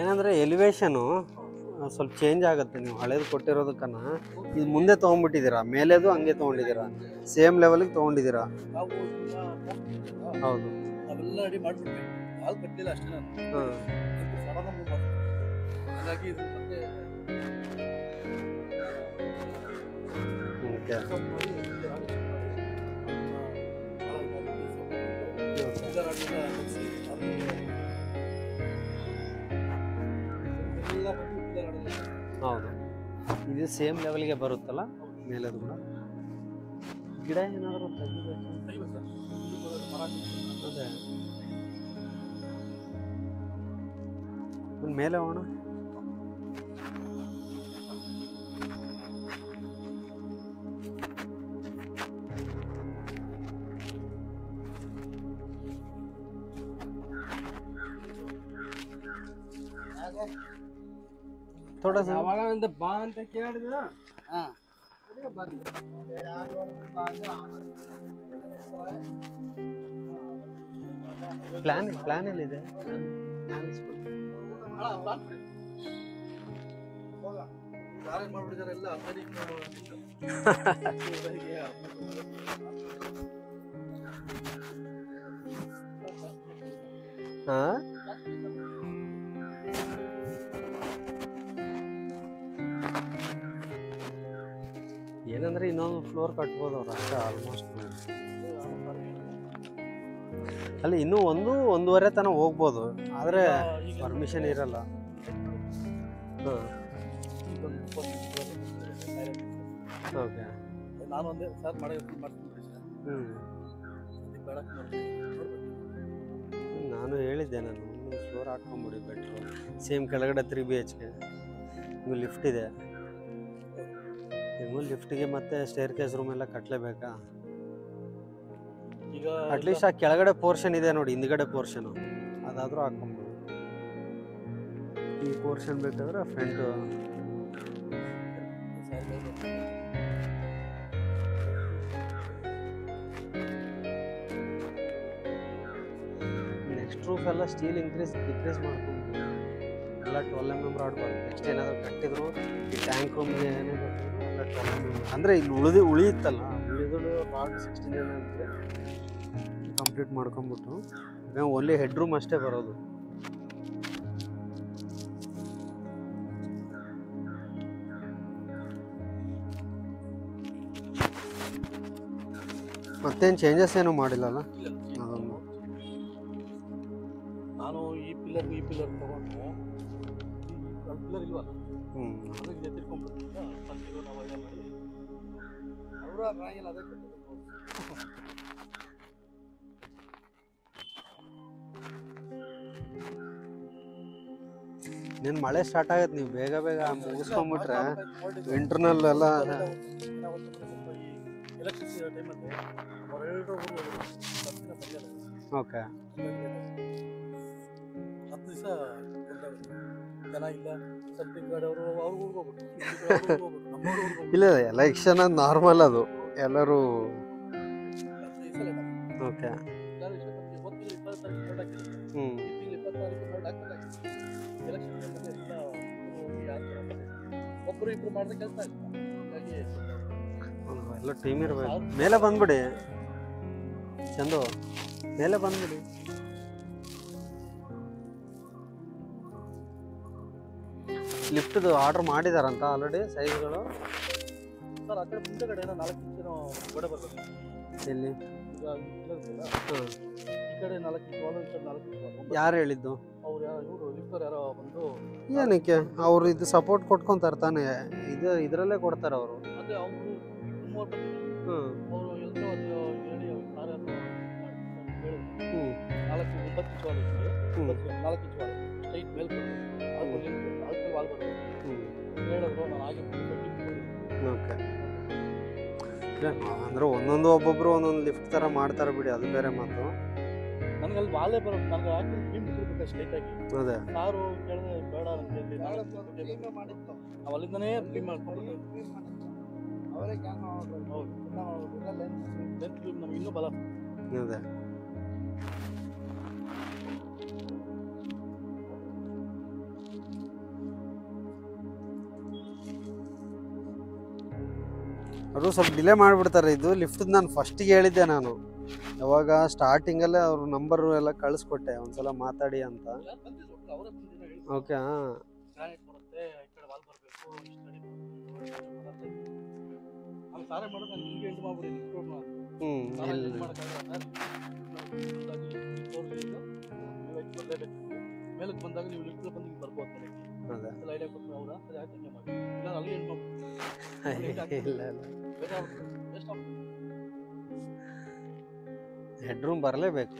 ಏನಂದ್ರೆ ಎಲಿವೇಷನ್ ಸ್ವಲ್ಪ ಚೇಂಜ್ ಆಗುತ್ತೆ. ನೀವು ಹಳೇದು ಕೊಟ್ಟಿರೋದಕ್ಕನ್ನ ಇದು ಮುಂದೆ ತಗೊಂಡ್ಬಿಟ್ಟಿದ್ದೀರಾ, ಮೇಲೆದು ಹಂಗೆ ತಗೊಂಡಿದ್ದೀರಾ, ಸೇಮ್ ಲೆವೆಲ್ಗೆ ತಗೊಂಡಿದ್ದೀರಾ? ಹೌದು, ಹೌದು. ಇದು ಸೇಮ್ ಲೆವೆಲ್ಗೆ ಬರುತ್ತಲ್ಲ ಮೇಲದು ಕೂಡ. ಗಿಡ ಏನಾದರೂ ಮೇಲೆ ಹೋಗೋಣ. थोड़ा सा हमारा अंदर बांध तक क्या है ना, हाँ अरे बांध प्लान प्लान ले दे डांस बड़ा प्लान बोला सारे मार पड़ जा रहे लाल सारी हाँ ಏನಂದ್ರೆ ಇನ್ನೊಂದು ಫ್ಲೋರ್ ಕಟ್ಬೋದು ಅವ್ರು ಅಷ್ಟೇ ಆಲ್ಮೋಸ್ಟ್. ಅಲ್ಲಿ ಇನ್ನೂ ಒಂದೂವರೆ ತನಕ ಹೋಗ್ಬೋದು, ಆದರೆ ಪರ್ಮಿಷನ್ ಇರಲ್ಲ. ಓಕೆ, ನಾನು ಒಂದೇ ಸರ್ ನಾನು ಹೇಳಿದ್ದೆ, ನಾನು ಒಂದು ಫ್ಲೋರ್ ಹಾಕ್ಕೊಂಬಿಡಿ ಬೆಟ್ರು. ಸೇಮ್ ಕೆಳಗಡೆ 3 BHK ಲಿಫ್ಟ್ ಇದೆ. ನೀವು ಲಿಫ್ಟಿಗೆ ಮತ್ತೆ ಸ್ಟೇರ್ ಕೇಸ್ ರೂಮ್ ಎಲ್ಲ ಕಟ್ಟಲೇಬೇಕಾ? ಈಗ ಅಟ್ಲೀಸ್ಟ್ ಆ ಕೆಳಗಡೆ ಪೋರ್ಷನ್ ಇದೆ ನೋಡಿ, ಹಿಂದ್ಗಡೆ ಪೋರ್ಷನು ಅದಾದರೂ ಹಾಕೊಂಬೋದು. ಈ ಪೋರ್ಷನ್ ಬೇಕಾದ್ರೆ ಫ್ರಂಟ್ ನೆಕ್ಸ್ಟ್ ರೂಫ್ ಎಲ್ಲ ಸ್ಟೀಲ್ ಇನ್ಕ್ರೀಸ್ ಡಿಕ್ರೀಸ್ ಮಾಡ್ಕೊಂಡು ಎಲ್ಲ 12 mm ರಾಡ್ ಬರುತ್ತೆ. ನೆಕ್ಸ್ಟ್ ಏನಾದರೂ ಕಟ್ಟಿದ್ರು ಈ ಟ್ಯಾಂಕ್ ರೂಮ್ಗೆ ಏನೇ ಬೇಕು ಅಂದರೆ ಇಲ್ಲಿ ಉಳಿಯುತ್ತಲ್ಲ, ಉಳಿದು ರಾಡ್ 16 mm ಅಂದರೆ ಕಂಪ್ಲೀಟ್ ಮಾಡ್ಕೊಂಬಿಟ್ಟು ನಾವು ಓನ್ಲಿ ಹೆಡ್ ರೂಮ್ ಅಷ್ಟೇ ಬರೋದು. ಮತ್ತೇನು ಚೇಂಜಸ್ ಏನೂ ಮಾಡಿಲ್ಲಲ್ಲ. ನಾನು ಈ ಪಿಲ್ಲರ್ ತಗೊಂಡು ಪಿಲ್ಲರ್ ಇಲ್ವಾ? ನಿನ್ ಮಳೆ ಸ್ಟಾರ್ಟ್ ಆಗತ್ತೆ, ನೀವು ಬೇಗ ಮುಗಿಸ್ಕೊಂಡ್ಬಿಟ್ರೆ ಇಂಟರ್ನಲ್ ಎಲ್ಲ ಓಕೆ. ಇಲ್ಲ, ಎಲೆಕ್ಷನ್ ಅದು ನಾರ್ಮಲ್, ಅದು ಎಲ್ಲರೂ ಓಕೆ. ಎಲ್ಲ ಟೀಮ್ ಇರಬೇಕು. ಮೇಲೆ ಬಂದ್ಬಿಡಿ ಚಂದು, ಮೇಲೆ ಬಂದ್ಬಿಡಿ. ಲಿಫ್ಟ್ದು ಆರ್ಡರ್ ಮಾಡಿದಾರಂತ ಆಲ್ರೆಡಿ ಸೈಜ್ಗಳು. ಸರ್ ಆ ಕಡೆ ಮುಂದೆಗಡೆ 4 ಇಂಚಿನ ಗೋಡೆ ಬರ್ತದೆ. ಎಲ್ಲಿ? ಈ ಕಡೆ 4 ಇಂಚು. ಯಾರು ಹೇಳಿದ್ದು? ಅವ್ರು ಇವರು ಲಿಫ್ಟರ್ ಯಾರೋ ಬಂದು. ಏನಕ್ಕೆ ಅವರು ಇದು ಸಪೋರ್ಟ್ ಕೊಟ್ಕೊಂತಾರೆ ತಾನೇ, ಇದು ಇದರಲ್ಲೇ ಕೊಡ್ತಾರೆ ಅವರು. ಅದೇ ಅವರು ಅವರು ಎಲ್ಲರೂ ಅದು ಹೇಳಿ ಅವ್ರು ಕಾರ್ಯಾರ್ಥ ಹ್ಞೂ 4 ಇಂಚು 4 ಇಂಚು ಸ್ಟ್ರೈಟ್ ಮೇಲೆ ಕೊಡ್ತಾರೆ. ಅಂದ್ರೆ ಒಬ್ಬೊಬ್ರು ಒಂದೊಂದು ಲಿಫ್ಟ್ ತರ ಮಾಡ್ತಾರ ಬಿಡಿ, ಅದು ಬೇರೆ ಮಾತು. ಅದೇ ಅವರು ಸ್ವಲ್ಪ ಡಿಲೇ ಮಾಡಿಬಿಡ್ತಾರೆ. ಇದು ಲಿಫ್ಟದ್ದು ನಾನು ಫಸ್ಟಿಗೆ ಹೇಳಿದ್ದೆ, ನಾನು ಯಾವಾಗ ಸ್ಟಾರ್ಟಿಂಗಲ್ಲೇ ಅವ್ರ ನಂಬರು ಎಲ್ಲ ಕಳಿಸ್ಕೊಟ್ಟೆ ಒಂದ್ಸಲ ಮಾತಾಡಿ ಅಂತ. ಓಕೆ ಹಾಂ ಹೆಡ್ರೂಮ್ ಬರಲೇಬೇಕು.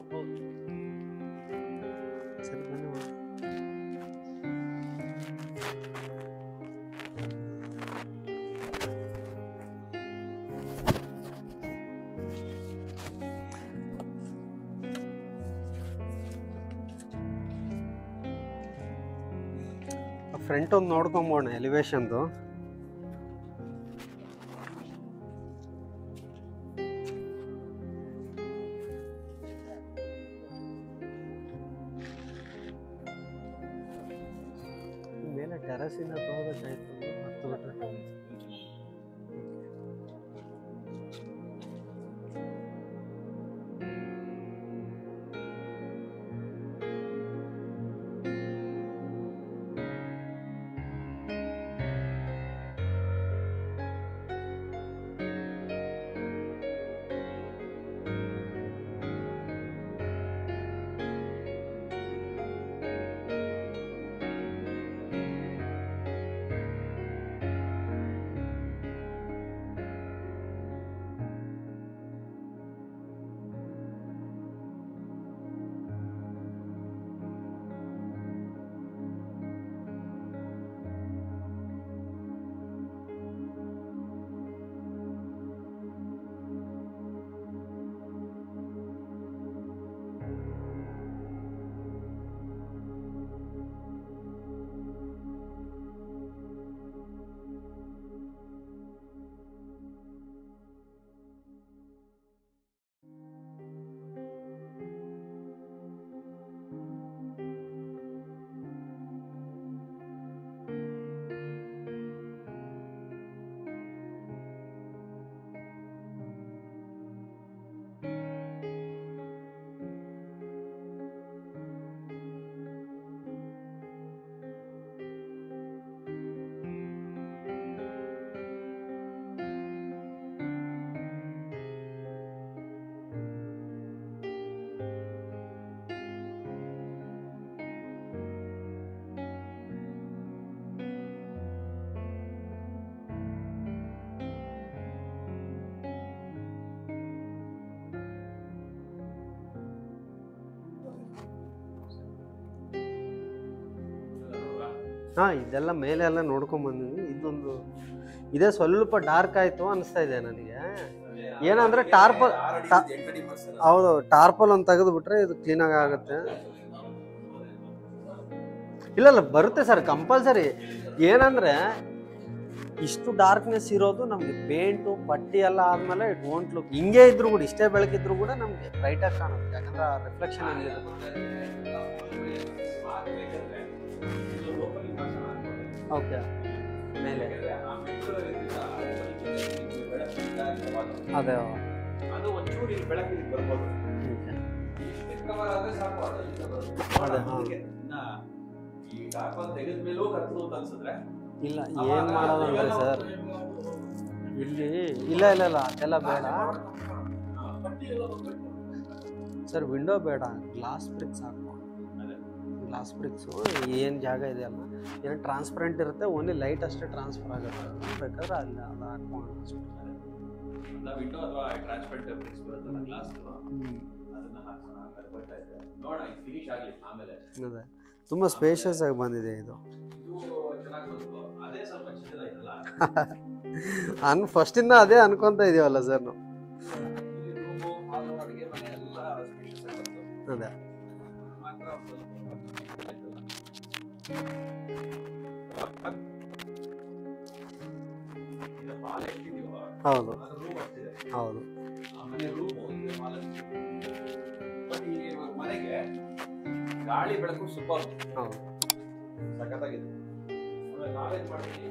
ಫ್ರಂಟ್ ಒಂದು ನೋಡ್ಕೊಂಬೋಣ ಎಲಿವೇಶನ್ದು. ಮೇಲೆ ಟೆರಸಿಂದ ತಗೋಬೇಕಾಯ್ತು. ಹಾಂ, ಇದೆಲ್ಲ ಮೇಲೆ ಎಲ್ಲ ನೋಡ್ಕೊಂಬಂದಿದ್ವಿ. ಇದೊಂದು ಇದೇ ಸ್ವಲ್ಪ ಡಾರ್ಕ್ ಆಯಿತು ಅನಿಸ್ತಾ ಇದೆ ನನಗೆ. ಏನಂದರೆ ಟಾರ್ಪಲ್, ಹೌದು ಟಾರ್ಪಲ್ ಒಂದು ತೆಗೆದುಬಿಟ್ರೆ ಇದು ಕ್ಲೀನಾಗಿ ಆಗುತ್ತೆ. ಇಲ್ಲ ಬರುತ್ತೆ ಸರ್ ಕಂಪಲ್ಸರಿ. ಏನಂದರೆ ಇಷ್ಟು ಡಾರ್ಕ್ನೆಸ್ ಇರೋದು ನಮಗೆ ಪೇಂಟು ಪಟ್ಟಿ ಎಲ್ಲ ಆದಮೇಲೆ ಇಟ್ ವೋಂಟ್ ಲುಕ್. ಹಿಂಗೆ ಇದ್ರೂ ಕೂಡ, ಇಷ್ಟೇ ಬೆಳಕಿದ್ರೂ ಕೂಡ ನಮಗೆ ಬ್ರೈಟಾಗಿ ಕಾಣುತ್ತೆ. ಯಾಕಂದರೆ ಆ ರಿಫ್ಲೆಕ್ಷನ್ ಹಂಗಿರುತ್ತೆ. ಓಕೆ, ಮೇಲೆ ಅದೇ ಇಲ್ಲ ಏನು ಮಾಡೋದಂದ್ರೆ ಸರ್ ಇಲ್ಲಿ ಇಲ್ಲ ಇಲ್ಲ ಇಲ್ಲ ಅದೆಲ್ಲ ಬೇಡ ಸರ್. ವಿಂಡೋ ಬೇಡ, ಗ್ಲಾಸ್ ಬ್ರಿಕ್ಸ್ ಹಾಕೋ. ಗ್ಲಾಸ್ ಬ್ರಿಕ್ಸು ಏನು ಜಾಗ ಇದೆ ಅಲ್ಲ, ಏನು ಟ್ರಾನ್ಸ್ಪರೆಂಟ್ ಇರುತ್ತೆ, ಓನ್ಲಿ ಲೈಟ್ ಅಷ್ಟೇ ಟ್ರಾನ್ಸ್ಫರ್ ಆಗುತ್ತೆ. ಬೇಕಾದ್ರೆ ಅಲ್ಲಿ ಅದು ಹಾಕೊಂಡು ಅದೇ ತುಂಬ ಸ್ಪೇಷಿಯಸ್ ಆಗಿ ಬಂದಿದೆ ಇದು. ಫಸ್ಟಿಂದ ಅದೇ ಅನ್ಕೊತ ಇದೀವಲ್ಲ ಸರ್ ನಾವು. ಅದೇ ಹೌದು ಹೌದು. ಗಾಳಿ ಬೆಳಕು ಸೂಪರ್. ಹೌದು, ಸಖತ್ತಾಗಿದೆ. ನಾವೇನ್ ಮಾಡ್ತೀವಿ,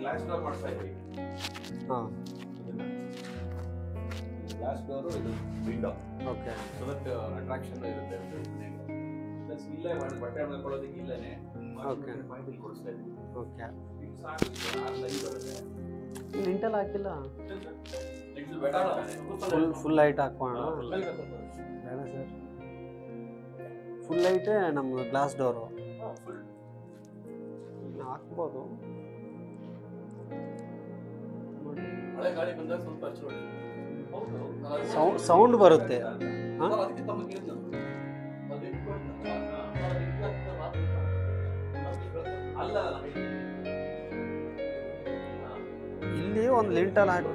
ಗ್ಲಾಸ್ ಡೋರ್ ಮಾಡ್ತಾ ಇದ್ವಿ. Glass door ಇದು window. Okay. So that attraction ಇರುತ್ತೆ ಮನೆಗೆ. Plus ಇಲ್ಲ ಮಾಡಿ ಬಟ್ಟೆ ಹಾಕೊಳ್ಳೋದಕ್ಕೆ ಇಲ್ಲನೇ. Okay. ಫೈಲ್ ಕೊಡ್ಸ್ತಾ ಇದ್ದೀನಿ. Okay. ಇದು ಸಾಕು ಆ ಲೈನ್ ಬರುತ್ತೆ. ಇಲ್ಲಿ ಇಂಟಲ್ ಹಾಕಿಲ್ಲ. ಇದು ಬೇಡ ಫುಲ್ ಲೈಟ್ ಹಾಕೋಣ. ಬೇಡ ಸರ್. ಫುಲ್ ಲೈಟ್ ನಮ್ಮ ಗ್ಲಾಸ್ ಡೋರ್. ಫುಲ್ ಹಾಕಬಹುದು. ಒಳ್ಳೆ ಗಾಳಿ ಬಂದಾಗ ಸ್ವಲ್ಪ ಅಚ್ಚು ನೋಡಿ. ಸೌಂಡ್ ಬರುತ್ತೆ ಇಲ್ಲಿ ಒಂದು ಲಿಂಟಲ್ ಹಾಕಿ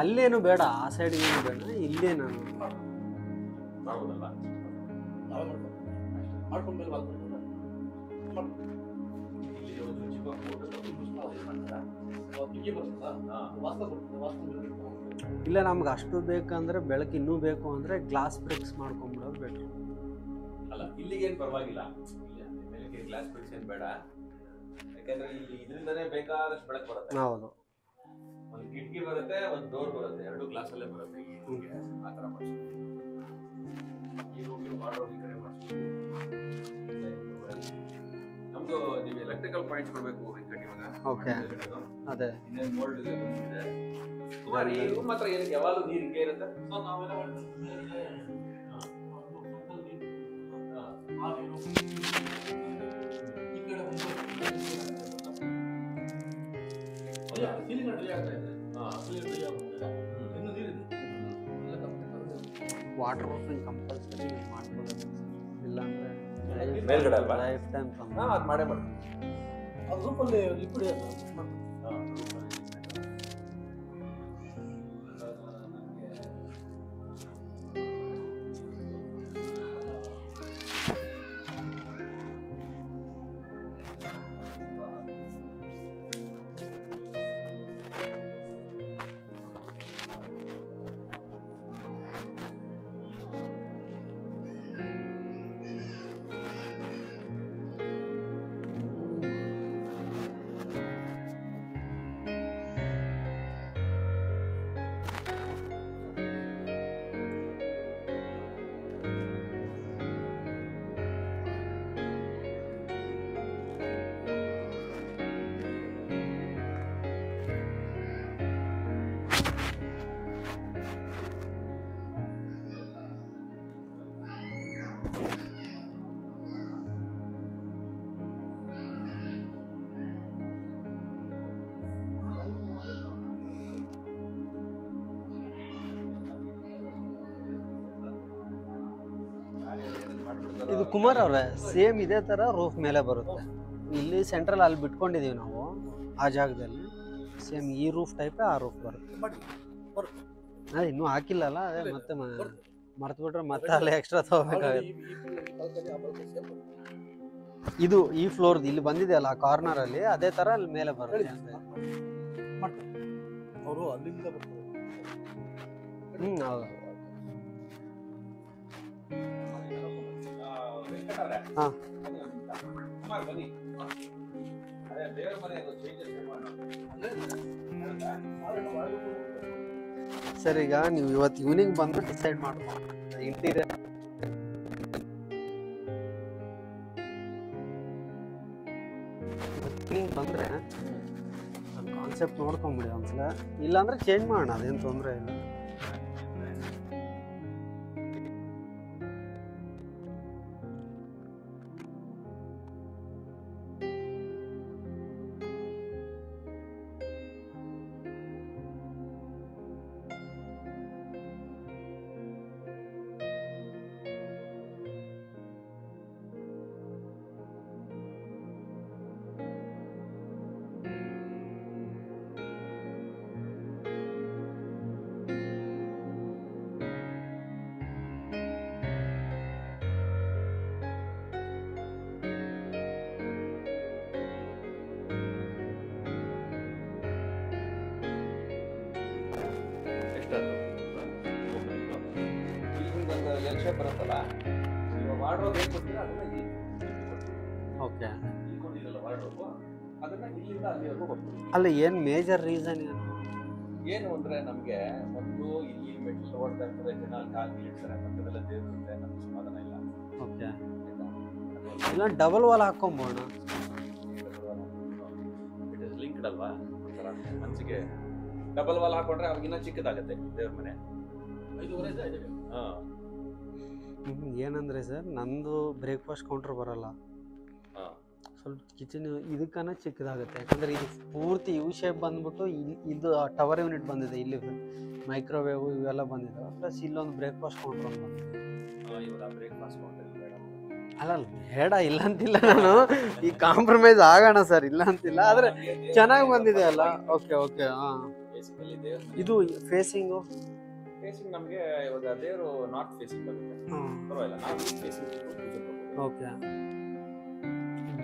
ಅಲ್ಲೇನು ಬೇಡ ಆ ಸೈಡ್ಗೇನು ಬೇಡ ಇಲ್ಲೇ ನಾನು ಇಲ್ಲ ನಮ್ಗೆ ಅಷ್ಟು ಬೇಕಂದ್ರೆ ಬೆಳಕು ಇನ್ನೂ ಬೇಕು ಅಂದರೆ ಗ್ಲಾಸ್ ಬ್ರಿಕ್ಸ್ ಮಾಡ್ಕೊಂಡ್ಬಿಡೋದು ಬೆಟ್ರು ಅಲ್ಲ ಇಲ್ಲಿಗೇನು ಪರವಾಗಿಲ್ಲ ಬೆಳಗ್ಗೆ ಗ್ಲಾಸ್ ಬ್ರಿಕ್ಸ್ ಏನು ಬೇಡ ಯಾಕೆಂದರೆ ಇಲ್ಲಿ ಇದರಿಂದನೇ ಬೇಕಾದಷ್ಟು ಬೆಳಕು ಬರುತ್ತೆ ಹೌದು ಒಂದು ಕಿಟಕಿ ಬರುತ್ತೆ ಒಂದು ಡೋರ್ ಬರುತ್ತೆ ಎರಡು ಗ್ಲಾಸ್ ಅಲ್ಲೇ ಬರುತ್ತೆ ಈ ರೂಮ್ಗೆ ಆ ಥರ ಮಾಡಿಸ್ತೀವಿ ಈ ರೂಮ್ಗೆ ಮಾಡೋರು ಈ ಕಡೆ ಮಾಡಿಸ್ತೀವಿ ನಮ್ಮದು ನೀವು ಎಲೆಕ್ಟ್ರಿಕಲ್ ಪಾಯಿಂಟ್ಸ್ ಕೊಡಬೇಕು ವೆಂಕಟ್ ಓಕೆ ಅದೇ ಇನ್ನೇನು ಮೋಲ್ಡ್ ಇದೆ ಬಂದಿದೆ ಸುಮಾರು ಈ ರೂಮ್ ಹತ್ರ ಏನಕ್ಕೆ ಯಾವಾಗಲೂ ನೀರು ಹಿಂಗೆ ಇರುತ್ತೆ ಸೊ ನಾವೆಲ್ಲ ಈ ಕಡೆ ಒಂದು ವಾಟರ್ ಪ್ರೂಫಿಂಗ್ ಕಂಪಲ್ಸರಿ ಮಾಡ್ಕೊಳ್ಳೋದು ಇಲ್ಲಾಂದ್ರೆ ಮೇಲ್ಗಡೆ ಅಲ್ವಾ ಲೈಫ್ ಟೈಮ್ ಕಂಪಲ್ಸರಿ ಅದು ಮಾಡೇ ಮಾಡ್ತೀವಿ ಅದು ರೂಪಲ್ಲಿ ಲಿಕ್ವಿಡ್ ಇದು ಕುಮಾರ್ ಅವರೇ ಸೇಮ್ ಇದೇ ಥರ ರೂಫ್ ಮೇಲೆ ಬರುತ್ತೆ ಇಲ್ಲಿ ಸೆಂಟ್ರಲ್ ಅಲ್ಲಿ ಬಿಟ್ಕೊಂಡಿದ್ದೀವಿ ನಾವು ಆ ಜಾಗದಲ್ಲಿ ಸೇಮ್ ಈ ರೂಫ್ ಟೈಪೇ ಆ ರೂಫ್ ಬರುತ್ತೆ ಅದೇ ಇನ್ನೂ ಹಾಕಿಲ್ಲಲ್ಲ ಅದೇ ಮತ್ತೆ ಮರ್ತು ಬಿಟ್ರೆ ಮತ್ತೆ ಅಲ್ಲಿ ಎಕ್ಸ್ಟ್ರಾ ತಗೋಬೇಕಾಗುತ್ತೆ ಇದು ಈ ಫ್ಲೋರ್ದು ಇಲ್ಲಿ ಬಂದಿದೆಯಲ್ಲ ಆ ಕಾರ್ನರಲ್ಲಿ ಅದೇ ಥರ ಅಲ್ಲಿ ಮೇಲೆ ಬರುತ್ತೆ ಹೌದು हाँ हमारे बनी अरे देर मरे तो चेंजेस करवाना सर इगा न्यू युवत यूनिंग बंद डिसाइड मारो इंटीरियर यूनिंग बंद रहे हम कॉन्सेप्ट नोडकोंड बिडि अंसला इल्ल अंद्रे चेंज ಮಾಡೋಣ ಅದೇನ್ ತೊಂದ್ರೆ ಇಲ್ಲ ಪರೀಕ್ಷೆ ಬರುತ್ತಲ್ಲ, ಇವಾಗ ವಾರ್ಡ್ರೋಬ್ ಏನು ಕೊಡ್ತೀರಾ ಅದನ್ನ ಓಕೆ ಇಲ್ಲಿ ಕೊಟ್ಟಿರಲ್ಲ ವಾರ್ಡ್ರೋಬ್, ಅದನ್ನ ಇಲ್ಲಿಂದ ಅಲ್ಲಿವರೆಗೂ ಬರ್ತೀವಿ. ಅಲ್ಲ ಏನು ಮೇಜರ್ ರೀಸನ್ ಏನು ಅಂದರೆ ನಮಗೆ ಒಂದು ಇಲ್ಲಿ ಮೆಟ್ಲು ಓಡ್ತಾ ಇರ್ತದೆ, ಜನ ಅಲ್ಲಿ ಕಾಲು ಇಡ್ತಾರೆ, ಪಕ್ಕದಲ್ಲ ದೇವರಿರುತ್ತೆ, ನಮ್ಗೆ ಸಮಾಧಾನ ಇಲ್ಲ. ಓಕೆ ಇಲ್ಲ ಡಬಲ್ ವಾಲ್ ಹಾಕೊಂಬೋಣ, ಇಟ್ ಇಸ್ ಲಿಂಕ್ಡ್ ಅಲ್ವಾ, ಒಂಥರ ಮನಸ್ಸಿಗೆ ಡಬಲ್ ವಾಲ್ ಹಾಕೊಂಡ್ರೆ ಅವಾಗಿನ್ನ ಚಿಕ್ಕದಾಗುತ್ತೆ ದೇವ್ರ ಮನೆ. 5:30 ಇದೆ. ಹಾಂ ಏನಂದರೆ ಸರ್ ನಂದು ಬ್ರೇಕ್ಫಾಸ್ಟ್ ಕೌಂಟ್ರ್ ಬರಲ್ಲ, ಹಾಂ ಸ್ವಲ್ಪ ಕಿಚನ್ ಇದಕ್ಕನ ಚಿಕ್ಕದಾಗುತ್ತೆ. ಯಾಕಂದರೆ ಇದು ಪೂರ್ತಿ ಯು ಶೇಪ್ ಬಂದ್ಬಿಟ್ಟು ಇದು ಟವರ್ ಯೂನಿಟ್ ಬಂದಿದೆ, ಇಲ್ಲಿ ಮೈಕ್ರೋವೇವ್ ಇವೆಲ್ಲ ಬಂದಿದ್ದಾವೆ, ಪ್ಲಸ್ ಇಲ್ಲೊಂದು ಬ್ರೇಕ್ಫಾಸ್ಟ್ ಕೌಂಟ್ರ್ ಅಂತ ಬಂದಿದೆ. ಬ್ರೇಕ್ಫಾಸ್ಟ್ ಕೌಂಟ್ರ್ ಅಲ್ಲ ಬೇಡ ಇಲ್ಲ ಅಂತಿಲ್ಲ, ನಾನು ಈ ಕಾಂಪ್ರಮೈಸ್ ಆಗೋಣ ಸರ್, ಇಲ್ಲ ಅಂತಿಲ್ಲ, ಆದರೆ ಚೆನ್ನಾಗಿ ಬಂದಿದೆ ಅಲ್ಲ. ಓಕೆ ಓಕೆ ಹಾಂ ಇದು ಫೇಸಿಂಗು ಫೇಸಿಂಗ್ ನಮಗೆ ಇವಾಗ ದೇವರು ನಾರ್ತ್ ಫೇಸಿಂಗ್ ಬರುತ್ತೆ, ಪರವಾಗಿಲ್ಲ ನಾರ್ತ್ ಫೇಸಿಂಗ್. ಓಕೆ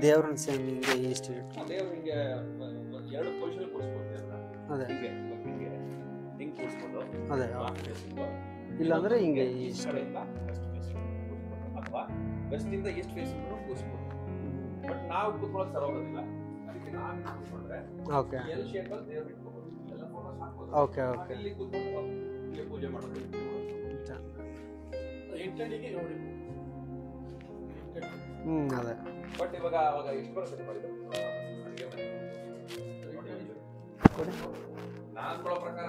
ದೇವ್ರನ್ನ ಸೇಮ್ ಹಿಂಗೆ ಈಸ್ಟ್ ದೇವ್ರು ಹಿಂಗೆ ಎರಡು ಪೊಸಿಷನ್ ಕೂರಿಸ್ಬೋದು, ಅದೇ ಹಿಂಗೆ ಹಿಂಗೆ ಹಿಂಗೆ ಕೂರಿಸ್ಬೋದು, ಅದೇ ನಾರ್ತ್ ಫೇಸಿಂಗು. ಇಲ್ಲಾಂದರೆ ಹಿಂಗೆ ಈಸ್ಟ್ ಕಡೆಯಿಂದ ವೆಸ್ಟ್ ಫೇಸಿಂಗ್ ಕೂರಿಸ್ಬೋದು, ಅಥವಾ ವೆಸ್ಟಿಂದ ಈಸ್ಟ್ ಫೇಸಿಂಗ್ನೂ ಕೂರಿಸ್ಬೋದು. ಬಟ್ ನಾವು ಕೂತ್ಕೊಳ್ಳೋಕೆ ಸರೋಗೋದಿಲ್ಲ, ಅದಕ್ಕೆ ನಾನು ಕೂತ್ಕೊಂಡ್ರೆ ಓಕೆ ಎಲ್ ಶೇಪಲ್ಲಿ ದೇವ್ರು ಇಟ್ಕೊಬೋದು, ಎಲ್ಲ ಫೋಟೋಸ್ ಹಾಕ್ಬೋದು. ಓಕೆ ಓಕೆ ಇಲ್ಲಿ ಕೂತ್ಕೊಂಡು ಇಲ್ಲಿ ಪೂಜೆ ಮಾಡೋದು, ಎಂಟಡಿಗೆ ನೋಡಿ. ಅದೇ ಬಟ್ ಇವಾಗ ಅವಾಗ ಎಷ್ಟು ಬರುತ್ತೆ ಮಾಡಿದ್ರು ನಾನು ಕೊಡೋ ಪ್ರಕಾರ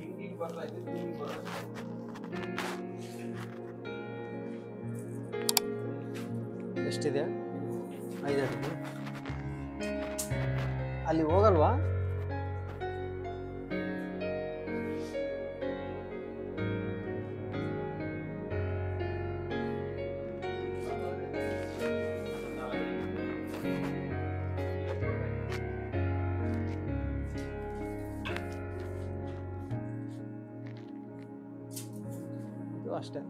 ಹಿಂಗೆ ಹಿಂಗೆ ಬರ್ತಾ ಇದ್ದೀನಿ, ಹಿಂಗೆ ಬರೋದು. ಎಷ್ಟಿದೆ? 5 ಅಡಿ. ಅಲ್ಲಿ ಹೋಗಲ್ವಾ? ಅಷ್ಟೇ.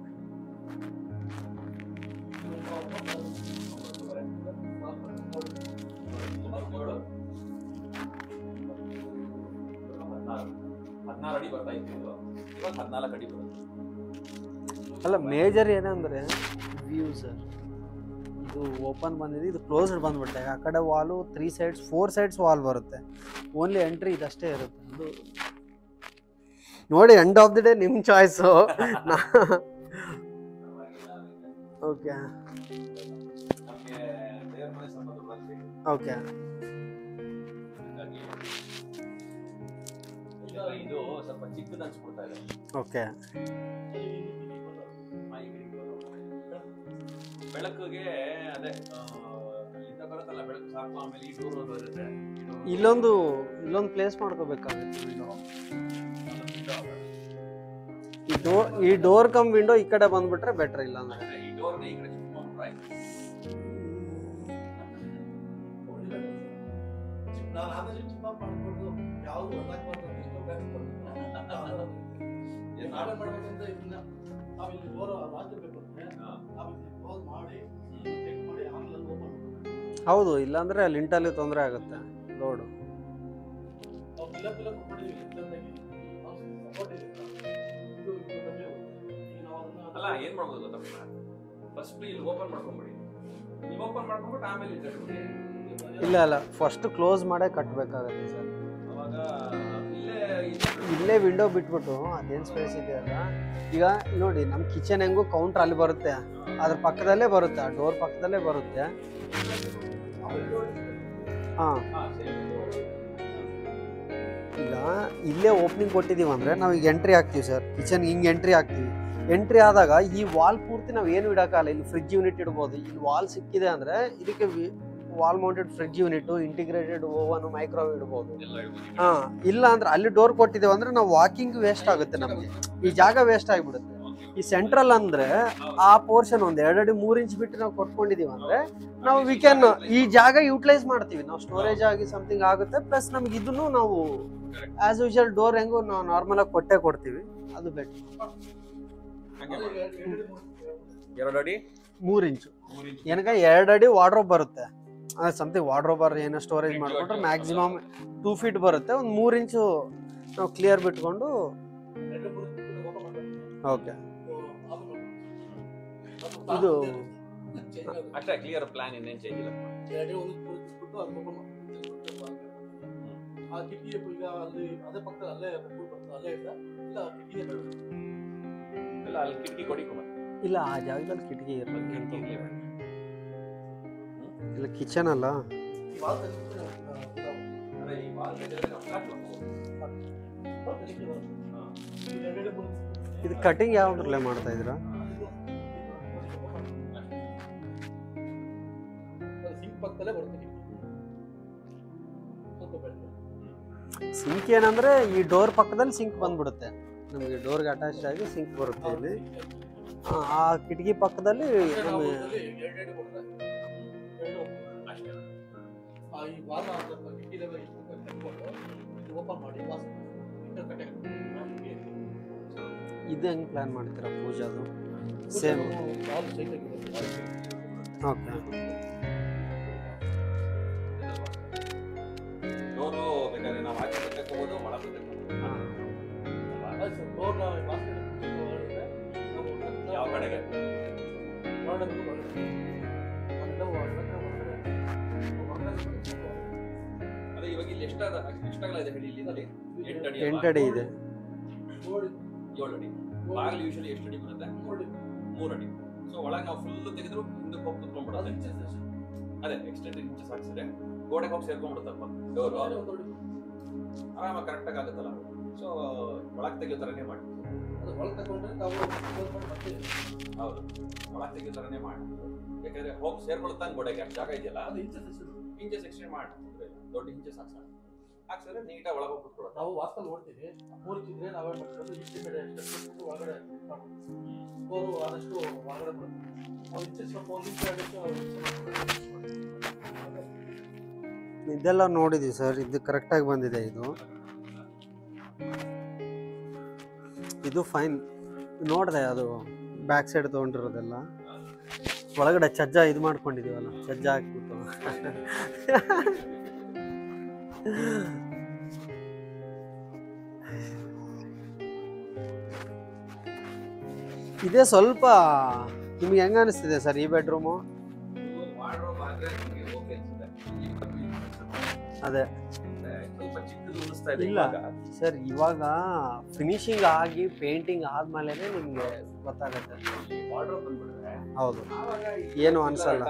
ಅಲ್ಲ ಮೇಜರ್ ಏನಂದ್ರೆ ವ್ಯೂ ಸರ್, ಇದು ಓಪನ್ ಬಂದಿದೆ, ಇದು ಕ್ಲೋಸ್ಡ್ ಬಂದ್ಬಿಟ್ಟೆ. ಆ ಕಡೆ ವಾಲು 3 ಸೈಡ್ಸ್ 4 ಸೈಡ್ಸ್ ವಾಲ್ ಬರುತ್ತೆ, ಓನ್ಲಿ ಎಂಟ್ರಿ ಇದಷ್ಟೇ ಇರುತ್ತೆ. ಅದು ನೋಡಿ, ಎಂಡ್ ಆಫ್ ದಿ ಡೇ ನಿಮ್ಮ ಚಾಯ್ಸು. ಓಕೆ ಓಕೆ ಓಕೆ ಬೆಳಕಿಗೆ ಅದೇ ಬರುತ್ತಲ್ಲ, ಬೆಳಕು ಸಾಕು. ಆಮೇಲೆ ಇಲ್ಲೊಂದು ಪ್ಲೇಸ್ ಮಾಡ್ಕೋಬೇಕಾಗುತ್ತೆ. ಈ ಡೋರ್ ಕಮ್ ವಿಂಡೋ ಈ ಕಡೆ ಬಂದ್ಬಿಟ್ರೆ ಬೆಟರ್, ಇಲ್ಲ ಅಂದ್ರೆ ಹೌದು, ಇಲ್ಲಾಂದ್ರೆ ಲಿಂಟಲ್ಲಿ ತೊಂದರೆ ಆಗುತ್ತೆ ರೋಡು. ಅಲ್ಲ ಏನ್ ಮಾಡ್ಬೋದು ಗೊತ್ತಾ, ಫಸ್ಟ್ ಇಲ್ಲಿ ಓಪನ್ ಮಾಡ್ಕೊಂಡ್ಬಿಡಿ, ನೀವು ಓಪನ್ ಮಾಡ್ಕೊಂಡ್ಬಿಟ್ಟು ಆಮೇಲೆ ಇಲ್ಲಿ ಕಟ್ಬಿಡಿ. ಇಲ್ಲ ಫಸ್ಟ್ ಕ್ಲೋಸ್ ಮಾಡೇ ಕಟ್ಬೇಕಾಗತ್ತೆ ಸರ್. ಅವಾಗ ಇಲ್ಲೇ ವಿಂಡೋ ಬಿಟ್ಬಿಟ್ಟು ಅದೇನು ಸ್ಪೇಸ್ ಇದೆಯಲ್ಲ, ಈಗ ನೋಡಿ ನಮ್ಮ ಕಿಚನ್ ಹೆಂಗು ಕೌಂಟ್ರ್ ಅಲ್ಲಿ ಬರುತ್ತೆ, ಅದ್ರ ಪಕ್ಕದಲ್ಲೇ ಬರುತ್ತೆ, ಆ ಡೋರ್ ಪಕ್ಕದಲ್ಲೇ ಬರುತ್ತೆ. ಹಾಂ ಈಗ ಇಲ್ಲೇ ಓಪನಿಂಗ್ ಕೊಟ್ಟಿದ್ದೀವಿ ಅಂದರೆ ನಾವು ಈಗ ಎಂಟ್ರಿ ಹಾಕ್ತೀವಿ ಸರ್, ಕಿಚನ್ ಹಿಂಗೆ ಎಂಟ್ರಿ ಹಾಕ್ತೀವಿ. ಎಂಟ್ರಿ ಆದಾಗ ಈ ವಾಲ್ ಪೂರ್ತಿ ನಾವು ಏನು ಇಡೋಕ್ಕಾಗಲ್ಲ, ಇಲ್ಲಿ ಫ್ರಿಜ್ ಯೂನಿಟ್ ಇಡ್ಬೋದು. ಇಲ್ಲಿ ವಾಲ್ ಸಿಕ್ಕಿದೆ ಅಂದರೆ ಇದಕ್ಕೆ wall mounted fridge unit, integrated oven, microwave ಇಡ್ಬೋದು. ಹಾಂ ಇಲ್ಲ ಅಂದರೆ ಅಲ್ಲಿ ಡೋರ್ ಕೊಟ್ಟಿದ್ದೇವೆ ಅಂದರೆ ನಾವು ವಾಕಿಂಗ್ ವೇಸ್ಟ್ ಆಗುತ್ತೆ, ನಮಗೆ ಈ ಜಾಗ ವೇಸ್ಟ್ ಆಗಿಬಿಡುತ್ತೆ. ಈ ಸೆಂಟ್ರಲ್ ಅಂದರೆ ಆ ಪೋರ್ಷನ್ ಒಂದು 2 ಅಡಿ 3 ಇಂಚ್ ಬಿಟ್ಟು ನಾವು ಕೊಟ್ಕೊಂಡಿದ್ದೀವಿ ಅಂದರೆ ನಾವು ವಿ ಕ್ಯಾನ್ ಈ ಜಾಗ ಯೂಟಿಲೈಸ್ ಮಾಡ್ತೀವಿ, ನಾವು ಸ್ಟೋರೇಜ್ ಆಗಿ ಸಮಥಿಂಗ್ ಆಗುತ್ತೆ. ಪ್ಲಸ್ ನಮ್ಗೆ ಇದನ್ನು ನಾವು ಆಸ್ ಯೂಶಲ್ ಡೋರ್ ಹೆಂಗು ನಾವು ನಾರ್ಮಲ್ ಆಗಿ ಕೊಟ್ಟೆ ಕೊಡ್ತೀವಿ, ಅದು ಬೆಟರ್. 2 ಅಡಿ 3 ಇಂಚು ಏನಕ್ಕೆ 2 ಅಡಿ ವಾರ್ಡ್ರೋಬ್ ಬರುತ್ತೆ, ಸಮಥಿಂಗ್ ವಾರ್ಡ್ರೋಬರ್ ಏನೋ ಸ್ಟೋರೇಜ್ ಮಾಡಿಕೊಂಡ್ರೆ ಮ್ಯಾಕ್ಸಿಮಮ್ 2 ಫೀಟ್ ಬರುತ್ತೆ, ಒಂದು 3 ಇಂಚು ನಾವು ಕ್ಲಿಯರ್ ಬಿಟ್ಕೊಂಡು. ಓಕೆ ಇದು ಅಷ್ಟೇ ಕ್ಲಿಯರ್ ಪ್ಲಾನ್ ಇನ್ನೇನು ಚೇಂಜ್ ಇಲ್ಲ. ಆ ಕಿಟಕಿಯ ಈಗ ಅಲ್ಲಿ ಅದೇ ಪಕ್ಕದಲ್ಲಿ ಅಲ್ಲೇ ಬರ್ತದೆ, ಅಲ್ಲೇ ಇಲ್ಲ ಇಲ್ಲ ಕಿಟಕಿಯೇ ಬೆಳೆದು ಇಲ್ಲ, ಅಲ್ಲಿ ಕಿಟಕಿ ಕೊಡಿಕೊಂಡು ಇಲ್ಲ ಆ ಜಾಗದಲ್ಲಿ ಕಿಟಕಿ ಇರಲ್ಲ, ಕಿಟಕಿ ಇರಲಿಲ್ಲ. ಇಲ್ಲ ಕಿಚನ್ ಅಲ್ಲ, ಇದು ಕಟಿಂಗ್ ಯಾವ್ದ್ರಲ್ಲೇ ಮಾಡ್ತಾ ಇದ್ದೀರಾ? ಸಿಂಕ್ ಏನಂದ್ರೆ ಈ ಡೋರ್ ಪಕ್ಕದಲ್ಲಿ ಸಿಂಕ್ ಬಂದ್ಬಿಡುತ್ತೆ, ನಮಗೆ ಡೋರ್ಗೆ ಅಟ್ಯಾಚ್ ಆಗಿ ಸಿಂಕ್ ಬರುತ್ತೆ. ಇಲ್ಲಿ ಆ ಕಿಟಕಿ ಪಕ್ಕದಲ್ಲಿ ಇದು ಹೆಂಗೆ ಪ್ಲಾನ್ ಮಾಡ್ತೀರಾ ಪೂಜಾದು? Same okay. ಡೋರು ಬೇಕಾದ್ರೆ ನಾವು ಆಚೆ ತಗೋಬೋದು, ಒಳಗೆ ತಗೋಬೋದು. ಯಾವ ಕಡೆಗೆ ಅದೇ ಇವಾಗ ಇಲ್ಲಿ ಎಷ್ಟಾಗಲ್ಲ ಇದೆ ಹೇಳಿ, ಇಲ್ಲಿ 8 ಅಡಿ ಇದೆ, 7 ಅಡಿ ಬಾಗಿಲು ಯೂಶಲಿ ಎಷ್ಟು ಅಡಿ ಬರುತ್ತೆ? 3 ಅಡಿ. ಸೊ ಒಳಗೆ ನಾವು ಫುಲ್ ತೆಗೆದ್ರು ಹಿಂದಕ್ಕೆ ಹೋಗಿ ಕುತ್ಕೊಂಡ್ಬಿಡೋದು, ಇಂಚಸ್ ಅದೇ ಎಕ್ಸ್ಟೆಂಡ್ ಇಂಚಸ್ ಹಾಕ್ಸಿದ್ರೆ ಗೋಡೆಗೆ ಹೋಗಿ ಸೇರ್ಕೊಂಡ್ಬಿಡುತ್ತಪ್ಪ ಡೋರ್, ಆರಾಮಾಗಿ ಕರೆಕ್ಟಾಗಿ ಆಗುತ್ತಲ್ಲ. ಸೊ ಒಳಗೆ ತೆಗಿಯೋ ಥರನೇ ಮಾಡಿ, ಅದು ಒಳಗೆ ತಗೊಂಡ್ರೆ ನಾವು ಹೌದು ಒಳಗೆ ತೆಗಿಯೋ ಥರನೇ ಮಾಡಿ, ಯಾಕಂದರೆ ಹೋಗಿ ಸೇರ್ಕೊಳ್ತಾನೆ ಗೋಡೆಗೆ ಅಷ್ಟು ಜಾಗ ಇದೆಯಲ್ಲ, ಅದು ಇಂಚಸ್ ಎಕ್ಸ್ಟೆಂಡ್ ಮಾಡಿ ದೊಡ್ಡ ಇಂಚಸ್ ಹಾಕ್ಸೋಣ, ಹಾಕ್ಸಿದ್ರೆ ನೀಟಾಗಿ ಒಳಗೆ ಹೋಗ್ಬಿಟ್ಕೊಡೋದು. ನಾವು ವಾಸ್ತವ ನೋಡ್ತೀವಿ, ಮೂರ್ತಿದ್ರೆ ನಾವೇ ಮಾಡ್ತೀವಿ, ಇಂಚೆ ಕಡೆ ಎಷ್ಟು ಒಳಗಡೆ ಹೋರು ಆದಷ್ಟು ಒಳಗಡೆ ಬರುತ್ತೆ. ನಾವು ಇಂಚೆ ಸ್ವಲ್ಪ ಒಂದು ಇಂಚೆ ಆದಷ್ಟು ಇದೆಲ್ಲ ನೋಡಿದ್ದೀವಿ ಸರ್, ಇದು ಕರೆಕ್ಟಾಗಿ ಬಂದಿದೆ. ಇದು ಫೈನ್ ನೋಡಿದೆ, ಅದು ಬ್ಯಾಕ್ ಸೈಡ್ ತೊಗೊಂಡಿರೋದೆಲ್ಲ ಒಳಗಡೆ ಚಜ್ಜಾ ಇದು ಮಾಡ್ಕೊಂಡಿದ್ದೀವಲ್ಲ, ಚಜ್ಜಾ ಹಾಕ್ಬಿಟ್ಟು ಇದೇ. ಸ್ವಲ್ಪ ನಿಮ್ಗೆ ಹೆಂಗ ಅನಿಸ್ತಿದೆ ಸರ್ ಈ ಬೆಡ್ರೂಮು? ಅದೇ ಇಲ್ಲ ಸರ್, ಇವಾಗ ಫಿನಿಶಿಂಗ್ ಆಗಿ ಪೇಂಟಿಂಗ್ ಆದ್ಮೇಲೆ ನಿಮ್ಗೆ ಗೊತ್ತಾಗತ್ತೆ. ಹೌದು, ಏನು ಅನ್ಸಲ್ಲ.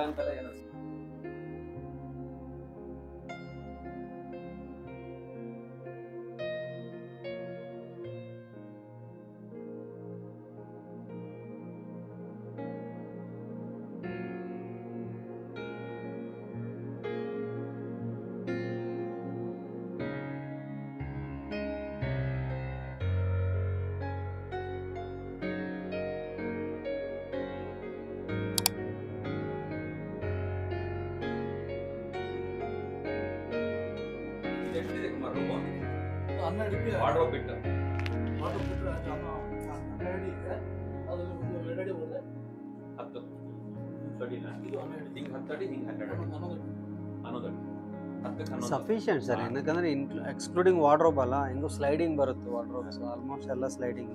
ಸಫಿಷಿಯಂಟ್ ಸರ್, ಏನಕ್ಕಂದ್ರೆ ಎಕ್ಸ್ಕ್ಲೂಡಿಂಗ್ ವಾರ್ಡ್ರೋಬ್ ಅಲ್ಲ, ಹೆಂಗು ಸ್ಲೈಡಿಂಗ್ ಬರುತ್ತೆ ವಾರ್ಡ್ರೋಬ್ಸ್, ಆಲ್ಮೋಸ್ಟ್ ಎಲ್ಲ ಸ್ಲೈಡಿಂಗ್.